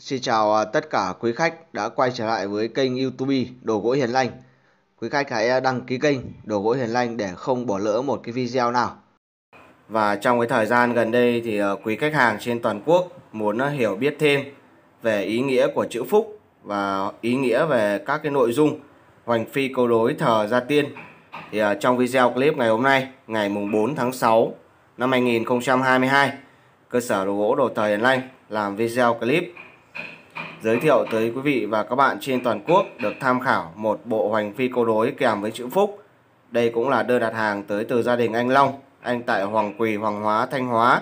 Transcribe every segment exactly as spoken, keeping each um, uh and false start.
Xin chào tất cả quý khách đã quay trở lại với kênh YouTube Đồ Gỗ Hiền Lanh. Quý khách hãy đăng ký kênh Đồ Gỗ Hiền Lanh để không bỏ lỡ một cái video nào. Và trong cái thời gian gần đây thì quý khách hàng trên toàn quốc muốn hiểu biết thêm về ý nghĩa của chữ Phúc và ý nghĩa về các cái nội dung hoành phi câu đối thờ Gia Tiên. Thì trong video clip ngày hôm nay, ngày mùng bốn tháng sáu năm hai nghìn không trăm hai mươi hai, cơ sở đồ gỗ đồ thờ Hiền Lanh làm video clip giới thiệu tới quý vị và các bạn trên toàn quốc được tham khảo một bộ hoành phi câu đối kèm với chữ Phúc. Đây cũng là đơn đặt hàng tới từ gia đình anh Long, anh tại Hoàng Quỳ, Hoàng Hóa, Thanh Hóa,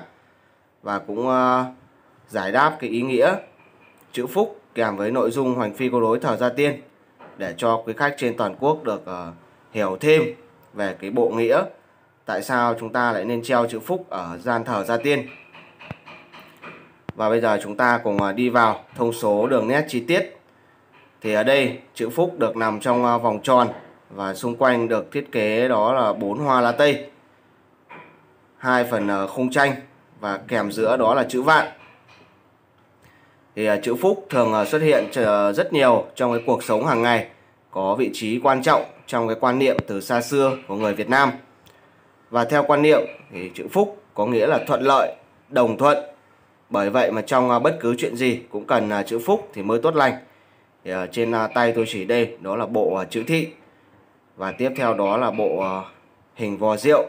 và cũng uh, giải đáp cái ý nghĩa chữ Phúc kèm với nội dung hoành phi câu đối thờ Gia Tiên để cho quý khách trên toàn quốc được uh, hiểu thêm về cái bộ nghĩa tại sao chúng ta lại nên treo chữ Phúc ở gian thờ Gia Tiên. Và bây giờ chúng ta cùng đi vào thông số đường nét chi tiết. Thì ở đây chữ Phúc được nằm trong vòng tròn và xung quanh được thiết kế đó là bốn hoa lá tây, hai phần khung tranh và kèm giữa đó là chữ vạn. Thì chữ Phúc thường xuất hiện rất nhiều trong cái cuộc sống hàng ngày, có vị trí quan trọng trong cái quan niệm từ xa xưa của người Việt Nam. Và theo quan niệm thì chữ Phúc có nghĩa là thuận lợi, đồng thuận. Bởi vậy mà trong bất cứ chuyện gì cũng cần chữ Phúc thì mới tốt lành. Thì trên tay tôi chỉ đây đó là bộ chữ Thị, và tiếp theo đó là bộ hình vò rượu,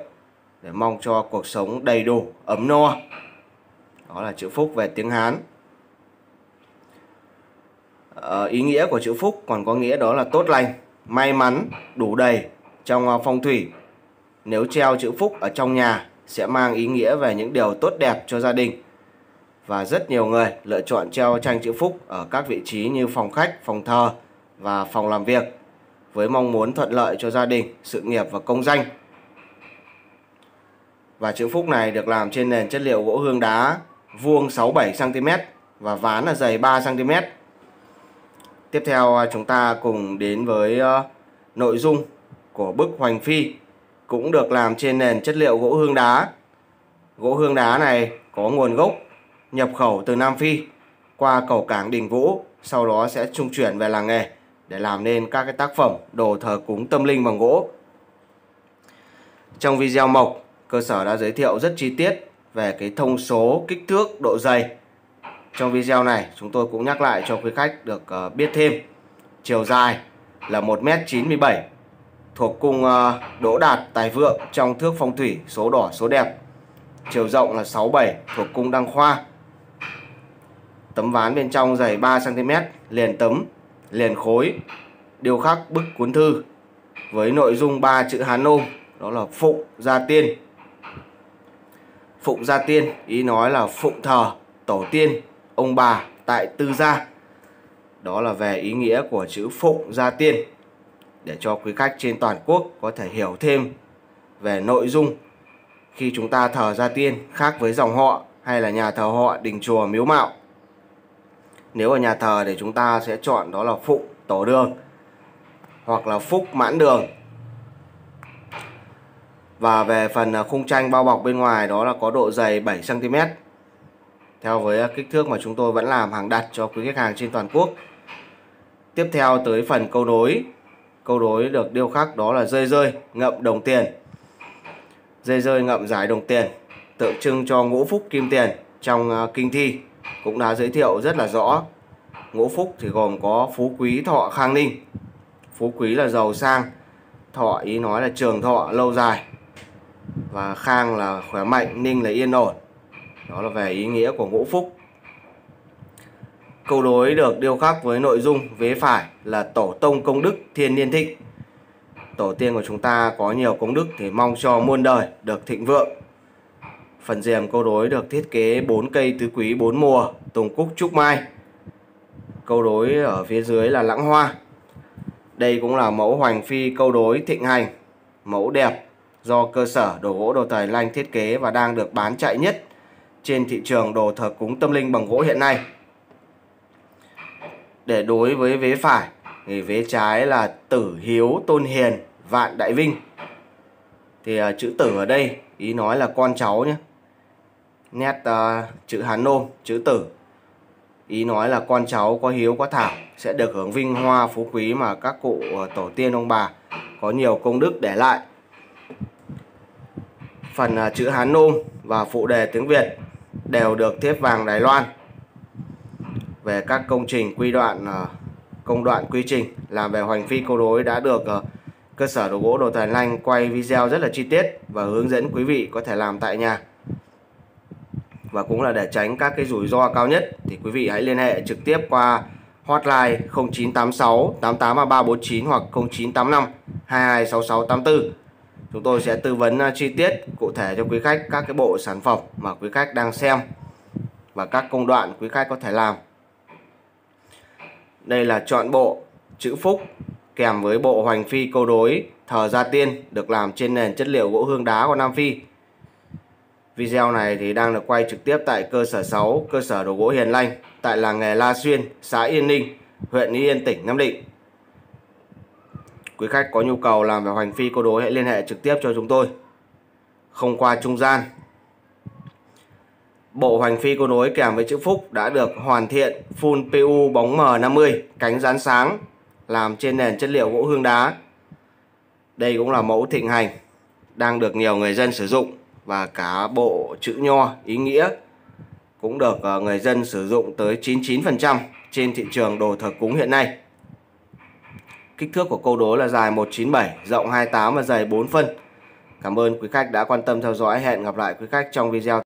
để mong cho cuộc sống đầy đủ, ấm no. Đó là chữ Phúc về tiếng Hán. à, Ý nghĩa của chữ Phúc còn có nghĩa đó là tốt lành, may mắn, đủ đầy. Trong phong thủy, nếu treo chữ Phúc ở trong nhà sẽ mang ý nghĩa về những điều tốt đẹp cho gia đình. Và rất nhiều người lựa chọn treo tranh chữ Phúc ở các vị trí như phòng khách, phòng thờ và phòng làm việc, với mong muốn thuận lợi cho gia đình, sự nghiệp và công danh. Và chữ Phúc này được làm trên nền chất liệu gỗ hương đá vuông sáu mươi bảy xăng ti mét và ván là dày ba xăng ti mét. Tiếp theo chúng ta cùng đến với nội dung của bức hoành phi, cũng được làm trên nền chất liệu gỗ hương đá. Gỗ hương đá này có nguồn gốc nhập khẩu từ Nam Phi qua cầu cảng Đình Vũ, sau đó sẽ trung chuyển về làng nghề để làm nên các cái tác phẩm đồ thờ cúng tâm linh bằng gỗ. Trong video mộc, cơ sở đã giới thiệu rất chi tiết về cái thông số, kích thước, độ dày. Trong video này chúng tôi cũng nhắc lại cho quý khách được biết thêm. Chiều dài là một mét chín mươi bảy, thuộc cung Đỗ Đạt Tài Vượng trong thước phong thủy số đỏ số đẹp. Chiều rộng là sáu mươi bảy, thuộc cung Đăng Khoa. Tấm ván bên trong dày ba xăng ti mét, liền tấm, liền khối, điêu khắc bức cuốn thư với nội dung ba chữ Hán Nôm, đó là Phụng Gia Tiên. Phụng Gia Tiên ý nói là phụng thờ tổ tiên, ông bà tại tư gia. Đó là về ý nghĩa của chữ Phụng Gia Tiên, để cho quý khách trên toàn quốc có thể hiểu thêm về nội dung khi chúng ta thờ Gia Tiên khác với dòng họ hay là nhà thờ họ, đình chùa, miếu mạo. Nếu ở nhà thờ thì chúng ta sẽ chọn đó là Phụng Tổ Đường hoặc là Phúc Mãn Đường. Và về phần khung tranh bao bọc bên ngoài, đó là có độ dày bảy xăng ti mét, theo với kích thước mà chúng tôi vẫn làm hàng đặt cho quý khách hàng trên toàn quốc. Tiếp theo tới phần câu đối. Câu đối được điêu khắc đó là rơi rơi ngậm đồng tiền. Dây rơi ngậm giải đồng tiền tượng trưng cho ngũ phúc kim tiền. Trong kinh thi cũng đã giới thiệu rất là rõ. Ngũ phúc thì gồm có phú quý, thọ, khang ninh. Phú quý là giàu sang, thọ ý nói là trường thọ, lâu dài, và khang là khỏe mạnh, ninh là yên ổn. Đó là về ý nghĩa của ngũ phúc. Câu đối được điêu khắc với nội dung vế phải là tổ tông công đức thiên niên thịnh. Tổ tiên của chúng ta có nhiều công đức thì mong cho muôn đời được thịnh vượng. Phần diềm câu đối được thiết kế bốn cây tứ quý bốn mùa, tùng cúc trúc mai. Câu đối ở phía dưới là lãng hoa. Đây cũng là mẫu hoành phi câu đối thịnh hành, mẫu đẹp do cơ sở đồ gỗ đồ thờ Hiền Lanh thiết kế và đang được bán chạy nhất trên thị trường đồ thờ cúng tâm linh bằng gỗ hiện nay. Để đối với vế phải, thì vế trái là tử hiếu tôn hiền vạn đại vinh. Thì uh, chữ tử ở đây ý nói là con cháu nhé. Nét uh, chữ Hán Nôm, chữ tử Ý nói là con cháu có hiếu có thảo sẽ được hưởng vinh hoa phú quý mà các cụ tổ tiên ông bà có nhiều công đức để lại. Phần chữ Hán Nôm và phụ đề tiếng Việt đều được thiếp vàng Đài Loan. Về các công trình quy đoạn, công đoạn quy trình làm về hoành phi câu đối đã được cơ sở đồ gỗ Đồ Hiền Lanh quay video rất là chi tiết và hướng dẫn quý vị có thể làm tại nhà. Và cũng là để tránh các cái rủi ro cao nhất thì quý vị hãy liên hệ trực tiếp qua hotline không chín tám sáu tám tám ba ba bốn chín hoặc không chín tám năm hai hai sáu sáu tám tư. Chúng tôi sẽ tư vấn chi tiết cụ thể cho quý khách các cái bộ sản phẩm mà quý khách đang xem và các công đoạn quý khách có thể làm. Đây là chọn bộ chữ phúc kèm với bộ hoành phi câu đối thờ gia tiên được làm trên nền chất liệu gỗ hương đá của Nam Phi. Video này thì đang được quay trực tiếp tại cơ sở sáu, cơ sở đồ gỗ Hiền Lanh tại làng nghề La Xuyên, xã Yên Ninh, huyện Ý Yên, tỉnh Nam Định. Quý khách có nhu cầu làm về hoành phi câu đối hãy liên hệ trực tiếp cho chúng tôi, không qua trung gian. Bộ hoành phi câu đối kèm với chữ phúc đã được hoàn thiện full pê u bóng M năm mươi, cánh rán sáng, làm trên nền chất liệu gỗ hương đá. Đây cũng là mẫu thịnh hành, đang được nhiều người dân sử dụng. Và cả bộ chữ nho ý nghĩa cũng được người dân sử dụng tới chín mươi chín phần trăm trên thị trường đồ thờ cúng hiện nay. Kích thước của câu đối là dài một chín bảy, rộng hai tám và dày bốn phân. Cảm ơn quý khách đã quan tâm theo dõi. Hẹn gặp lại quý khách trong video.